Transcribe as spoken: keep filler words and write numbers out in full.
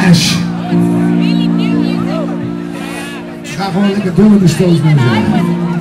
Clash. I've only been doing this those music.